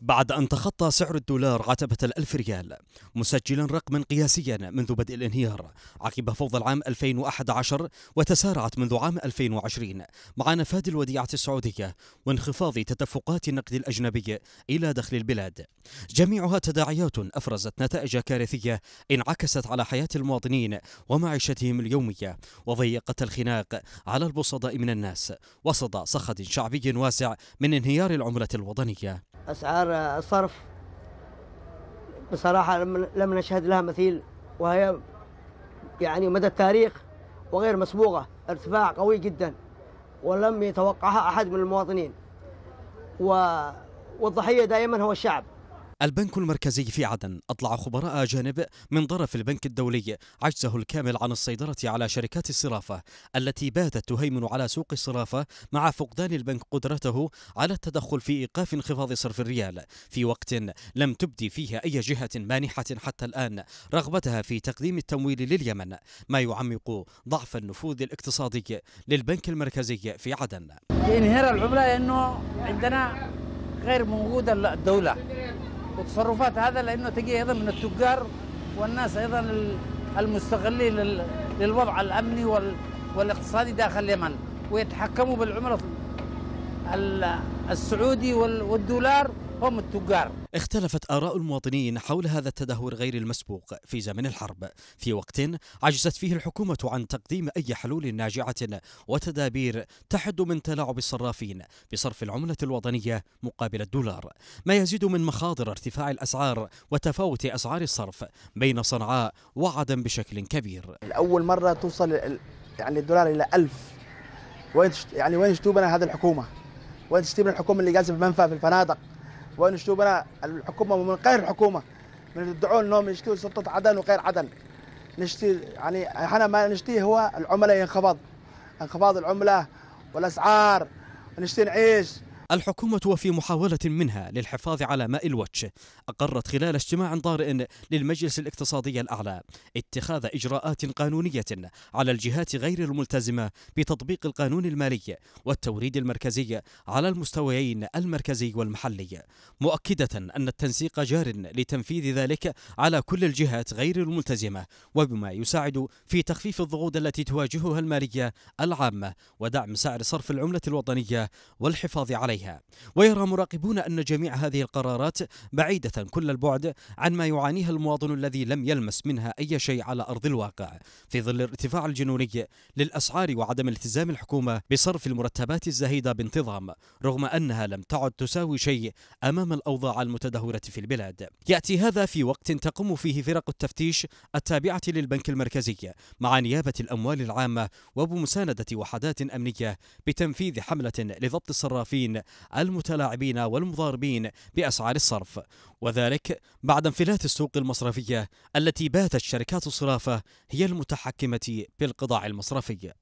بعد أن تخطى سعر الدولار عتبة 1000 ريال مسجلا رقما قياسيا منذ بدء الانهيار عقب فوضى العام 2011 وتسارعت منذ عام 2020 مع نفاذ الوديعة السعودية وانخفاض تدفقات النقد الأجنبي إلى دخل البلاد، جميعها تداعيات أفرزت نتائج كارثية انعكست على حياة المواطنين ومعيشتهم اليومية وضيقت الخناق على البسطاء من الناس وسط صخب شعبي واسع من انهيار العملة الوطنية. أسعار الصرف بصراحة لم نشهد لها مثيل، وهي يعني مدى التاريخ وغير مسبوقة، ارتفاع قوي جدا ولم يتوقعها أحد من المواطنين، والضحية دائما هو الشعب. البنك المركزي في عدن أطلع خبراء أجانب من طرف البنك الدولي عجزه الكامل عن السيطرة على شركات الصرافة التي باتت تهيمن على سوق الصرافة مع فقدان البنك قدرته على التدخل في إيقاف انخفاض صرف الريال في وقت لم تبدي فيها أي جهة مانحة حتى الآن رغبتها في تقديم التمويل لليمن، ما يعمق ضعف النفوذ الاقتصادي للبنك المركزي في عدن. انهيار العملة لأنه عندنا غير موجودة الدولة وتصرفات هذا، لأنه تجي أيضا من التجار والناس أيضا المستغلين للوضع الأمني والاقتصادي داخل اليمن، ويتحكموا بالعملة السعودي والدولار هم التجار. اختلفت آراء المواطنين حول هذا التدهور غير المسبوق في زمن الحرب، في وقت عجزت فيه الحكومة عن تقديم أي حلول ناجعة وتدابير تحد من تلاعب الصرافين بصرف العملة الوطنية مقابل الدولار، ما يزيد من مخاطر ارتفاع الأسعار وتفاوت أسعار الصرف بين صنعاء وعدن بشكل كبير. الأول مرة توصل يعني الدولار إلى 1000، يعني وين شتوبنا هذه الحكومة؟ وين شتوبنا الحكومة اللي جالسة بمنفى في الفنادق؟ وين شتوبنا الحكومة ومن غير الحكومة من يدعون أنهم يشتكوا سلطة عدن وغير عدن. نشتي يعني احنا ما نشتي هو العملة ينخفض، انخفاض العملة والأسعار نشتي نعيش. الحكومة وفي محاولة منها للحفاظ على ماء الوجه أقرت خلال اجتماع طارئ للمجلس الاقتصادي الأعلى اتخاذ إجراءات قانونية على الجهات غير الملتزمة بتطبيق القانون المالي والتوريد المركزي على المستويين المركزي والمحلي، مؤكدة أن التنسيق جار لتنفيذ ذلك على كل الجهات غير الملتزمة، وبما يساعد في تخفيف الضغوط التي تواجهها المالية العامة ودعم سعر صرف العملة الوطنية والحفاظ عليه. ويرى مراقبون أن جميع هذه القرارات بعيدة كل البعد عن ما يعانيه المواطن الذي لم يلمس منها أي شيء على أرض الواقع في ظل الارتفاع الجنوني للأسعار وعدم التزام الحكومة بصرف المرتبات الزهيدة بانتظام رغم أنها لم تعد تساوي شيء أمام الأوضاع المتدهورة في البلاد. يأتي هذا في وقت تقوم فيه فرق التفتيش التابعة للبنك المركزي مع نيابة الأموال العامة وبمساندة وحدات أمنية بتنفيذ حملة لضبط الصرافين المتلاعبين والمضاربين بأسعار الصرف، وذلك بعد انفلات السوق المصرفية التي باتت شركات الصرافة هي المتحكمة بالقطاع المصرفي.